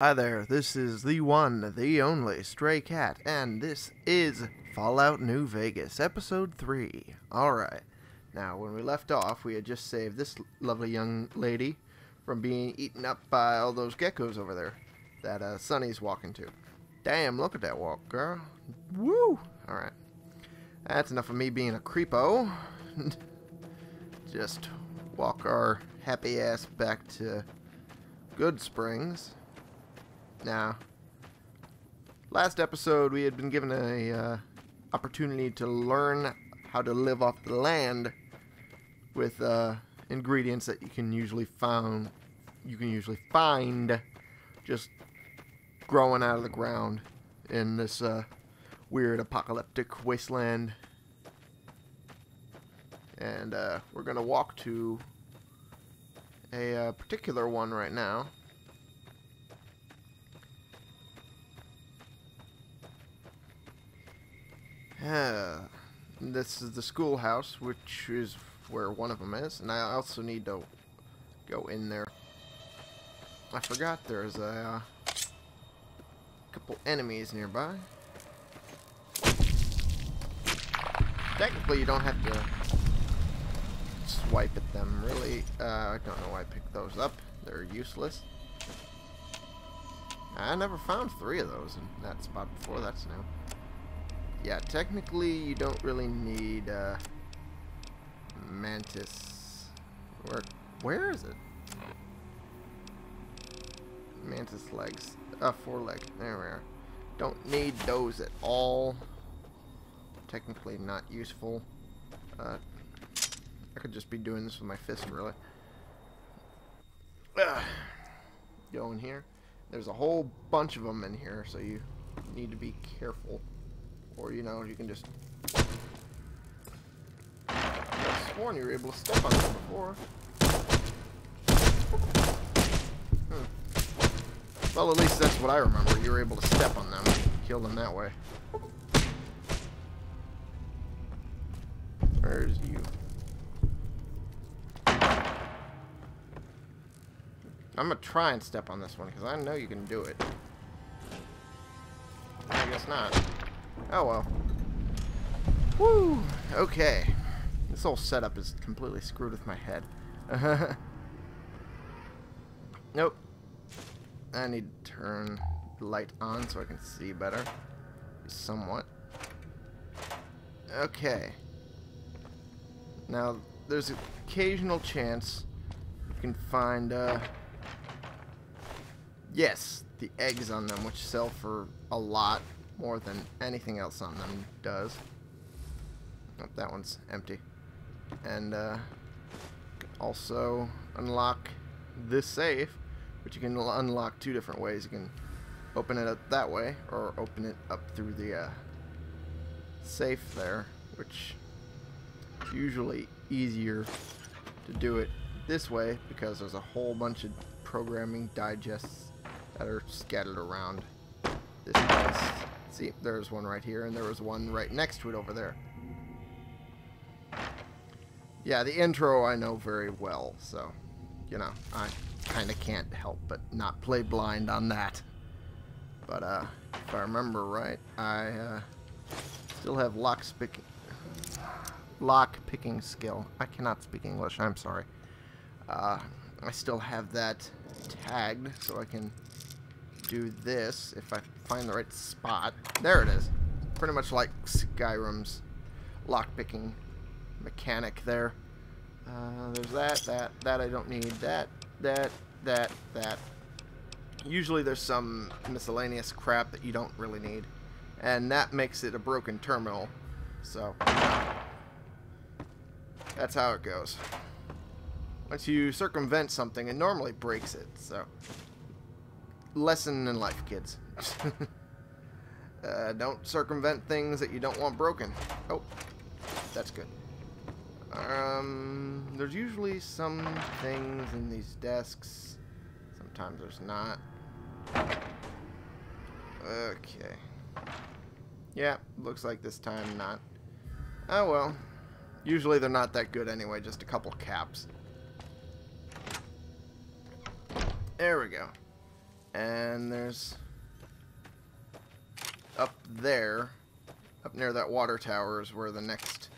Hi there, this is the one, the only, Stray Cat, and this is Fallout New Vegas, Episode 3. Alright, now when we left off, we had just saved this lovely young lady from being eaten up by all those geckos over there that Sunny's walking to. Damn, look at that walk, girl. Woo! Alright, that's enough of me being a creepo. Just walk our happy ass back to Good Springs. Now, last episode we had been given a opportunity to learn how to live off the land with ingredients that you can usually find just growing out of the ground in this weird apocalyptic wasteland. And we're gonna walk to a particular one right now. This is the schoolhouse, which is where one of them is, and I also need to go in there. I forgot there's a couple enemies nearby. Technically, you don't have to swipe at them, really. I don't know why I picked those up. They're useless. I never found three of those in that spot before. That's new. Yeah, technically you don't really need mantis. Where is it? Mantis legs. Foreleg. There we are. Don't need those at all. Technically not useful. I could just be doing this with my fist, really. Go in here. There's a whole bunch of them in here, so you need to be careful. Or, you know, you can just... I sworn you were able to step on them before. Well, at least that's what I remember. You were able to step on them and kill them that way. Where's you? I'm gonna try and step on this one, because I know you can do it. I guess not. Oh well. Woo! Okay. This whole setup is completely screwed with my head. Nope. I need to turn the light on so I can see better. Somewhat. Okay. Now, there's an occasional chance you can find, yes, the eggs on them, which sell for a lot. More than anything else on them does. Oh, that one's empty. And also unlock this safe, which you can unlock two different ways. You can open it up that way, or open it up through the safe there, which is usually easier to do it this way because there's a whole bunch of programming digests that are scattered around this place. See, there's one right here, and there was one right next to it over there. Yeah, the intro I know very well, so, you know, I kind of can't help but not play blind on that. But, if I remember right, I, still have lock picking skill. I cannot speak English, I'm sorry. I still have that tagged, so I can do this if I find the right spot. There it is. Pretty much like Skyrim's lockpicking mechanic there. There's that I don't need, that. Usually there's some miscellaneous crap that you don't really need, and that makes it a broken terminal. So that's how it goes. Once you circumvent something, it normally breaks it. So lesson in life, kids. Don't circumvent things that you don't want broken. Oh, that's good. There's usually some things in these desks. Sometimes there's not. Okay. Yeah, looks like this time not. Oh well. Usually they're not that good anyway, just a couple caps. There we go. And there's up there, up near that water tower is where the next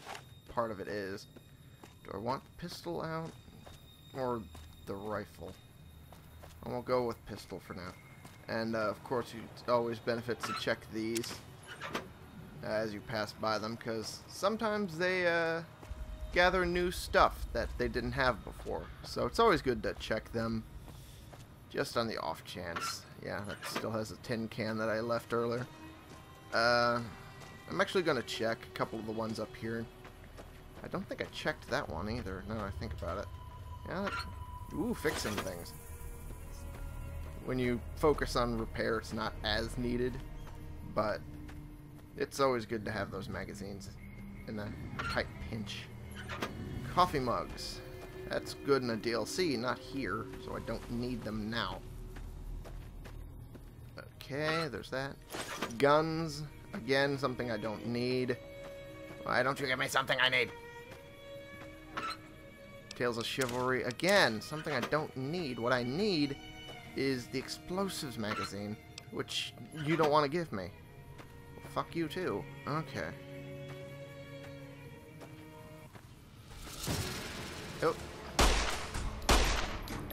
part of it is. Do I want pistol out or the rifle? I won't go with pistol for now. And of course, it always benefits to check these as you pass by them, because sometimes they gather new stuff that they didn't have before. So it's always good to check them, just on the off chance. Yeah, that still has a tin can that I left earlier. I'm actually going to check a couple of the ones up here. I don't think I checked that one either, now that I think about it. Yeah, ooh, fixing things. When you focus on repair, it's not as needed, but it's always good to have those magazines in a tight pinch. Coffee mugs. That's good in a DLC, not here, so I don't need them now. Okay, there's that. Guns. Again, something I don't need. Why don't you give me something I need? Tales of Chivalry. Again, something I don't need. What I need is the explosives magazine, which you don't want to give me. Well, fuck you too. Okay. Oh.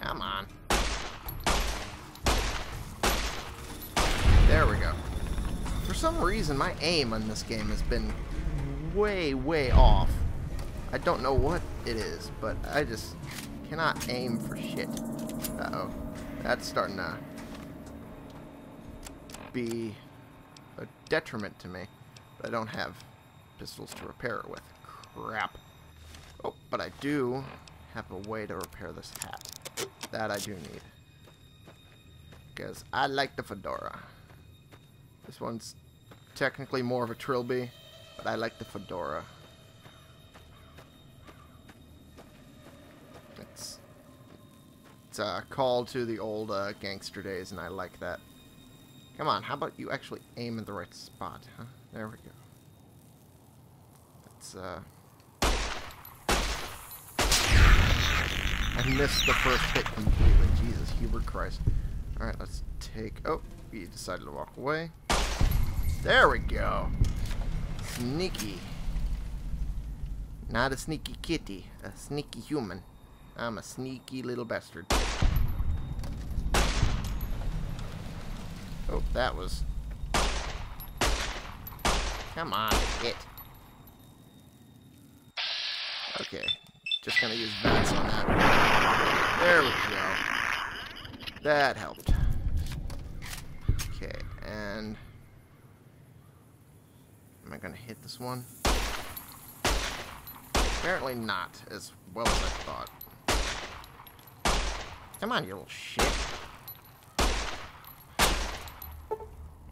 Come on. There we go. For some reason, my aim on this game has been way, way off. I don't know what it is, but I just cannot aim for shit. Uh-oh. That's starting to be a detriment to me. But I don't have pistols to repair it with. Crap. Oh, but I do have a way to repair this hat. That I do need. Because I like the fedora. This one's technically more of a trilby, but I like the fedora. It's a call to the old gangster days, and I like that. Come on, how about you actually aim at the right spot, huh? There we go. That's I missed the first hit completely. Jesus, Hubert Christ. Alright, let's take... Oh, he decided to walk away. There we go. Sneaky. Not a sneaky kitty, a sneaky human. I'm a sneaky little bastard. Oh, that was... Come on, hit. Okay. Just gonna use VATS on that. There we go. That helped. Okay, and... Am I gonna hit this one? Apparently not, as well as I thought. Come on, you little shit.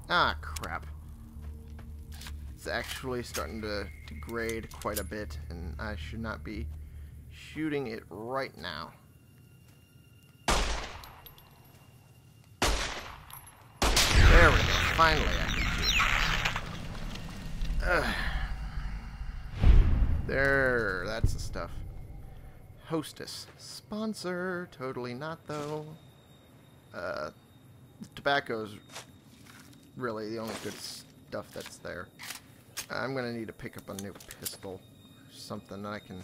Ah, crap. It's actually starting to degrade quite a bit, and I should not be shooting it right now. There we go. Finally, I can shoot. There. That's the stuff. Hostess. Sponsor. Totally not, though. Tobacco's really the only good stuff that's there. I'm going to need to pick up a new pistol or something that I can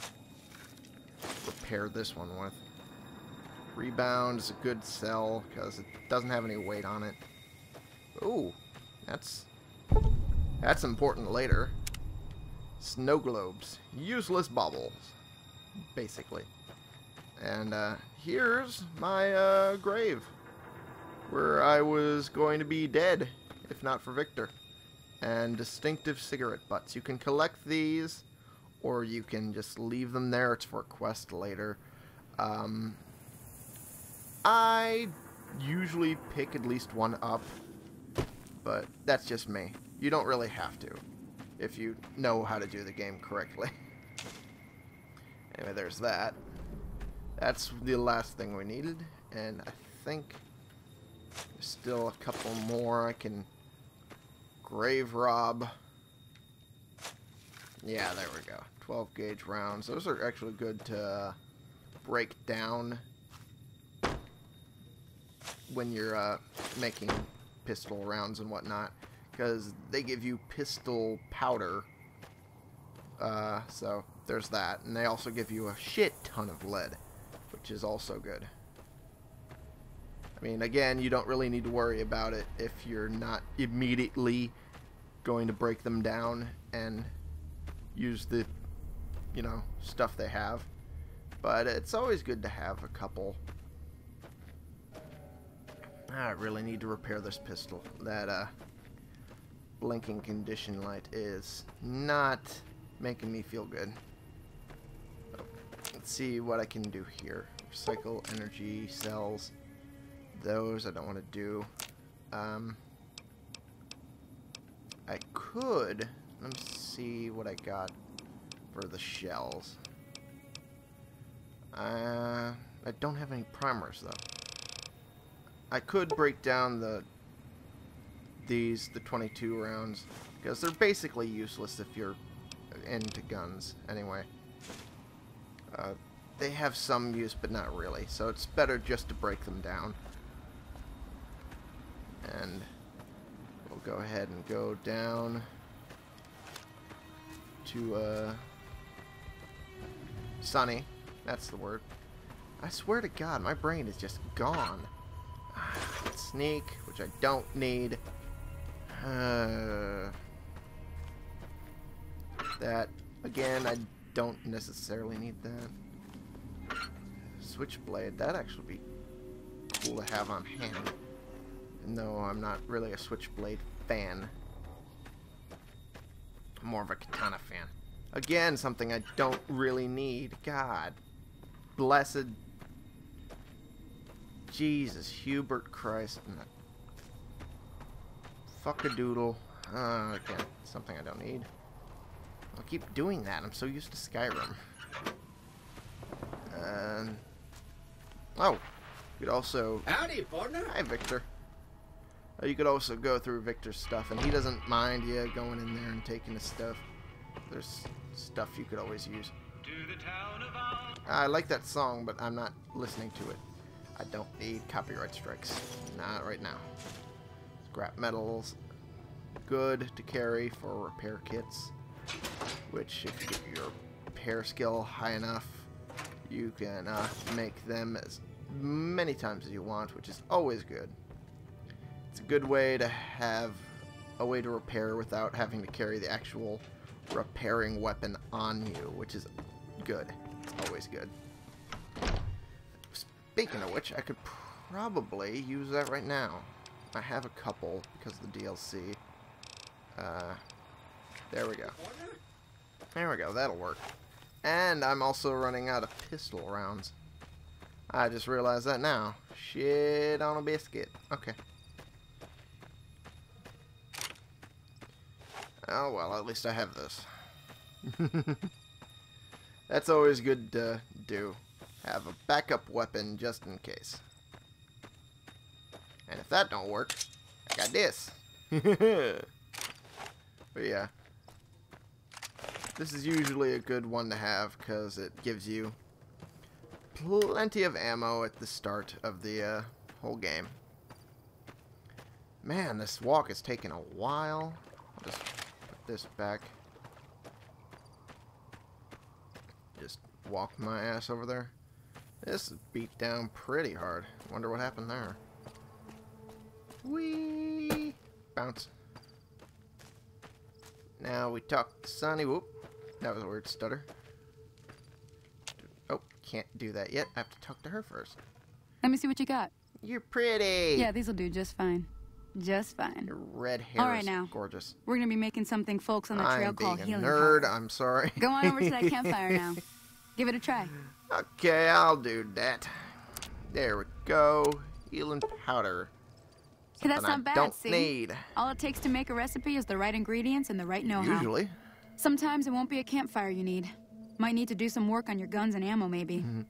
repair this one with. Rebound is a good sell because it doesn't have any weight on it. Ooh, that's important later. Snow globes, useless baubles, basically. And here's my grave, where I was going to be dead if not for Victor. And distinctive cigarette butts. You can collect these, or you can just leave them there. It's for a quest later. I usually pick at least one up, but that's just me. You don't really have to, if you know how to do the game correctly. Anyway, there's that. That's the last thing we needed, and I think there's still a couple more I can grave rob. Yeah, there we go. 12 gauge rounds. Those are actually good to break down when you're making pistol rounds and whatnot, because they give you pistol powder. So there's that, and they also give you a shit ton of lead, which is also good. I mean, again, you don't really need to worry about it if you're not immediately going to break them down and use the, you know, stuff they have. But it's always good to have a couple. I really need to repair this pistol. That blinking condition light is not making me feel good. So, let's see what I can do here. Recycle energy cells. Those I don't want to do. I could. Let me see what I got for the shells. I don't have any primers though. I could break down the 22 rounds, because they're basically useless if you're into guns anyway. They have some use, but not really. So it's better just to break them down. And we'll go ahead and go down to Sunny. That's the word. I swear to God, my brain is just gone. Sneak, which I don't need. That again, I don't necessarily need that. Switchblade, that'd actually be cool to have on hand. No, I'm not really a switchblade fan. I'm more of a katana fan. Again, something I don't really need. God. Blessed. Jesus, Hubert Christ. Fuck-a-doodle. Again, something I don't need. I'll keep doing that. I'm so used to Skyrim. Oh. You could also... Howdy, partner. Hi, Victor. You could also go through Victor's stuff, and he doesn't mind you going in there and taking his stuff. There's stuff you could always use. To the town of our... I like that song, but I'm not listening to it. I don't need copyright strikes. Not right now. Scrap metals. Good to carry for repair kits. Which, if you get your repair skill high enough, you can make them as many times as you want, which is always good. It's a good way to have a way to repair without having to carry the actual repairing weapon on you, which is good. It's always good. Speaking of which, I could probably use that right now. I have a couple because of the DLC. There we go. There we go. That'll work. And I'm also running out of pistol rounds. I just realized that now. Shit on a biscuit. Okay. Oh well, at least I have this. That's always good to do. Have a backup weapon just in case. And if that don't work, I got this. But yeah. This is usually a good one to have because it gives you plenty of ammo at the start of the whole game. Man, this walk is taking a while. I'll just... this back. Just walked my ass over there. This is beat down pretty hard. Wonder what happened there. Whee! Bounce. Now we talk to Sunny. Whoop. That was a weird stutter. Oh, can't do that yet. I have to talk to her first. Let me see what you got. You're pretty. Yeah, these will do just fine. Just fine. Your red hair right, is now. Gorgeous. We're going to be making something folks on the trail called healing. Nerd, powder. I'm sorry. Go on over to that campfire now. Give it a try. Okay, I'll do that. There we go. Healing powder. Hey, that's not bad, don't need. All it takes to make a recipe is the right ingredients and the right know-how. Usually. Sometimes it won't be a campfire you need. Might need to do some work on your guns and ammo, maybe. Mm-hmm.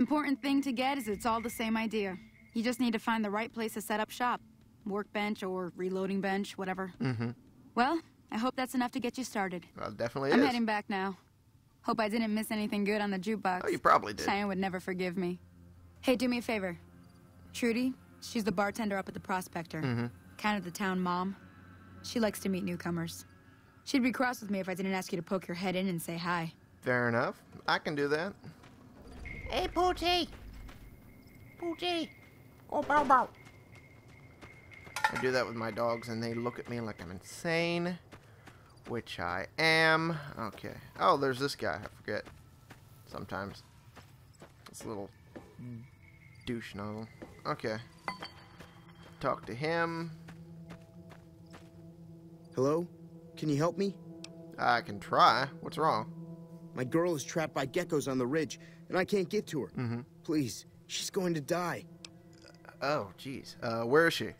Important thing to get is it's all the same idea. You just need to find the right place to set up shop. Workbench or reloading bench, whatever. Mm-hmm. Well, I hope that's enough to get you started. Well, definitely I'm heading back now. Hope I didn't miss anything good on the jukebox. Oh, you probably did. Cheyenne would never forgive me. Hey, do me a favor. Trudy, She's the bartender up at the Prospector. Mm-hmm. Kind of the town mom. She likes to meet newcomers. She'd be cross with me if I didn't ask you to poke your head in and say hi. Fair enough. I can do that. Hey, Pootie. Pootie. Oh, bow, bow. I do that with my dogs, and they look at me like I'm insane. Which I am. Okay. Oh, there's this guy. I forget. Sometimes. This little douche nozzle. Okay. Talk to him. Hello? Can you help me? I can try. What's wrong? My girl is trapped by geckos on the ridge, and I can't get to her. Mm-hmm. Please. She's going to die. Oh, jeez. Where is she?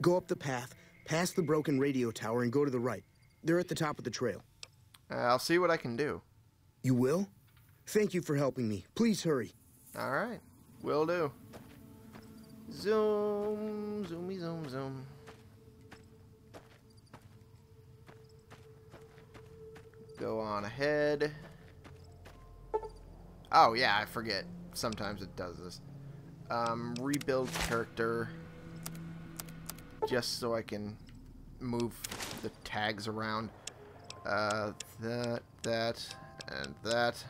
Go up the path, past the broken radio tower, and go to the right. They're at the top of the trail. I'll see what I can do. You will? Thank you for helping me. Please hurry. All right. Will do. Zoom, zoomy, zoom, zoom. Go on ahead. Oh, yeah, I forget. Sometimes it does this. Rebuild character. Just so I can move the tags around. That, and that.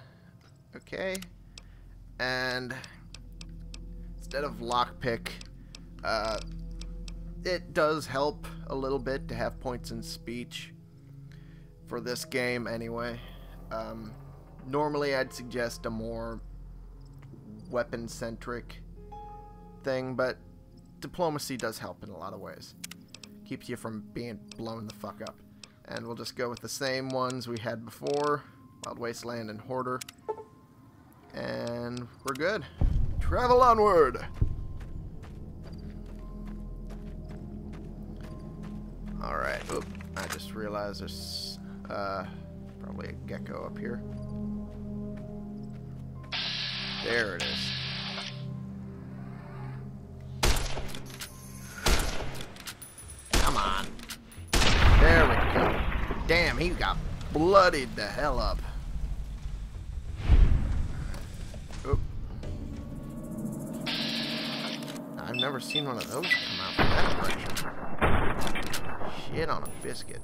Okay. And instead of lockpick, it does help a little bit to have points in speech for this game anyway. Normally I'd suggest a more weapon-centric thing, but diplomacy does help in a lot of ways. Keeps you from being blown the fuck up. And we'll just go with the same ones we had before. Wild Wasteland and Hoarder. And we're good. Travel onward! Alright, oop. I just realized there's probably a gecko up here. There it is. Come on. There we go. Damn, he got bloodied the hell up. Oop. I've never seen one of those come out from that direction. Shit on a biscuit.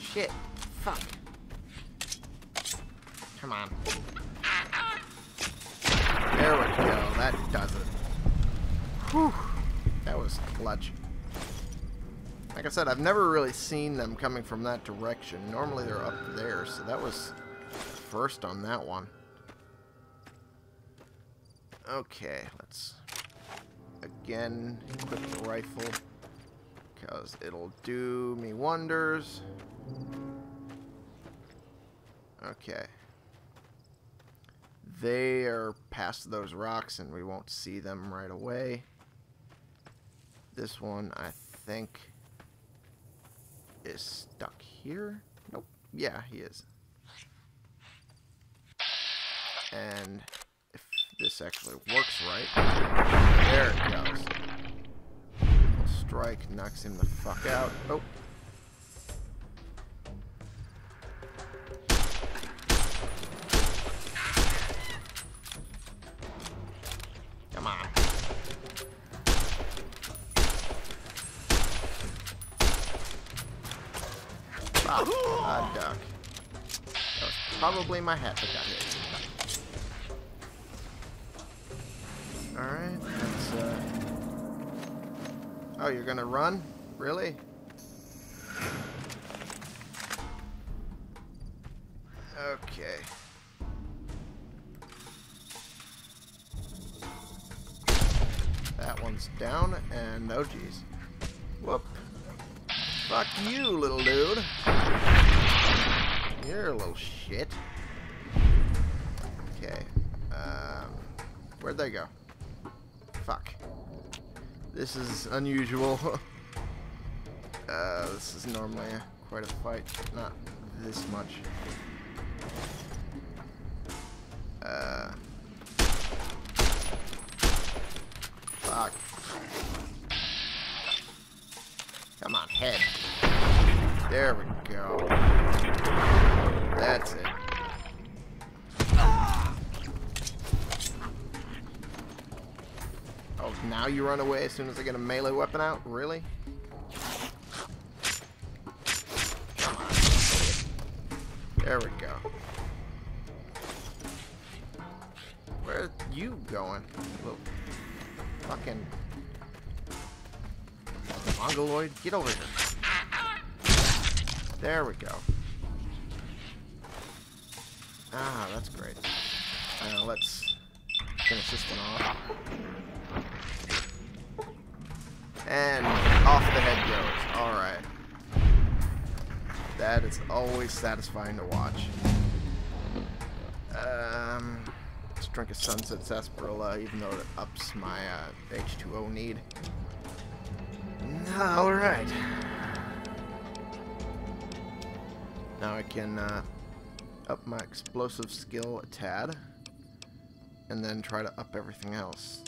Shit. Fuck. Come on. There we go. That does it. Whew. That was clutch. Like I said, I've never really seen them coming from that direction. Normally they're up there, so that was first on that one. Okay, let's again equip the rifle because it'll do me wonders. Okay. They are past those rocks and we won't see them right away. This one, I think, is stuck here. Nope. Yeah, he is. And if this actually works right, there it goes. Little strike knocks him the fuck out. Oh. Ah, duck. That was probably my hat that got hit. Alright, let's, Oh, you're gonna run? Really? Okay. That one's down, and oh geez. Whoop. Fuck you, little dude. You're a little shit. Okay. Where'd they go? Fuck. This is unusual. This is normally quite a fight, but not this much. Fuck. Come on, head. There we go. That's it. Now you run away as soon as I get a melee weapon out? Really? Come on. There we go. Where are you going? Little fucking mongoloid. Get over here. There we go. Ah, that's great. Let's finish this one off. And off the head goes. Alright. That is always satisfying to watch. Let's drink a Sunset Sarsaparilla, even though it ups my H2O need. Alright. Now I can up my explosive skill a tad, and then try to up everything else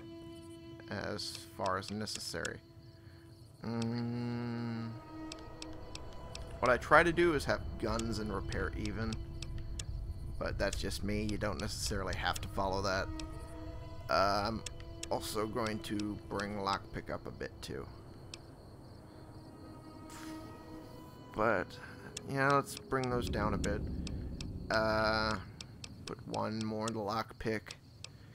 as far as necessary. What I try to do is have guns and repair even, but that's just me. You don't necessarily have to follow that. I'm also going to bring lockpick up a bit too. But yeah, let's bring those down a bit. Put one more in the lockpick,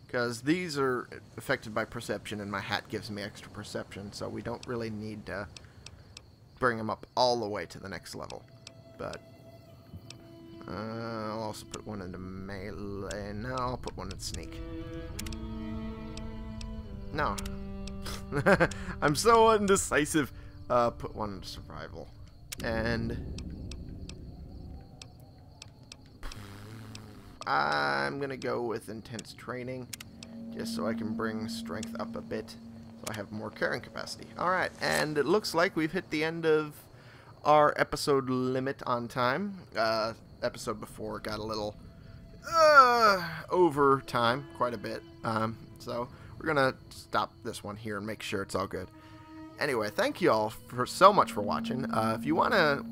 because these are affected by perception, and my hat gives me extra perception, so we don't really need to bring them up all the way to the next level. But I'll also put one into melee. No, I'll put one in sneak. No. I'm so indecisive. Put one into survival. And I'm gonna go with intense training, just so I can bring strength up a bit, so I have more carrying capacity. Alright, and it looks like we've hit the end of our episode limit on time. Episode before got a little over time, quite a bit, so we're gonna stop this one here and make sure it's all good. Anyway, thank you all for so much for watching. If you want to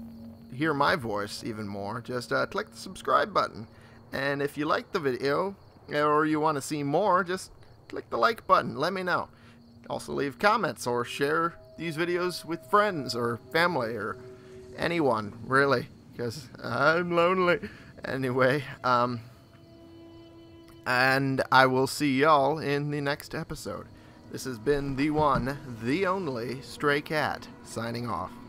hear my voice even more, just click the subscribe button. And if you liked the video, or you want to see more, just click the like button. Let me know. Also leave comments or share these videos with friends or family or anyone, really, because I'm lonely. Anyway, and I will see y'all in the next episode. This has been the one, the only Stray Cat, signing off.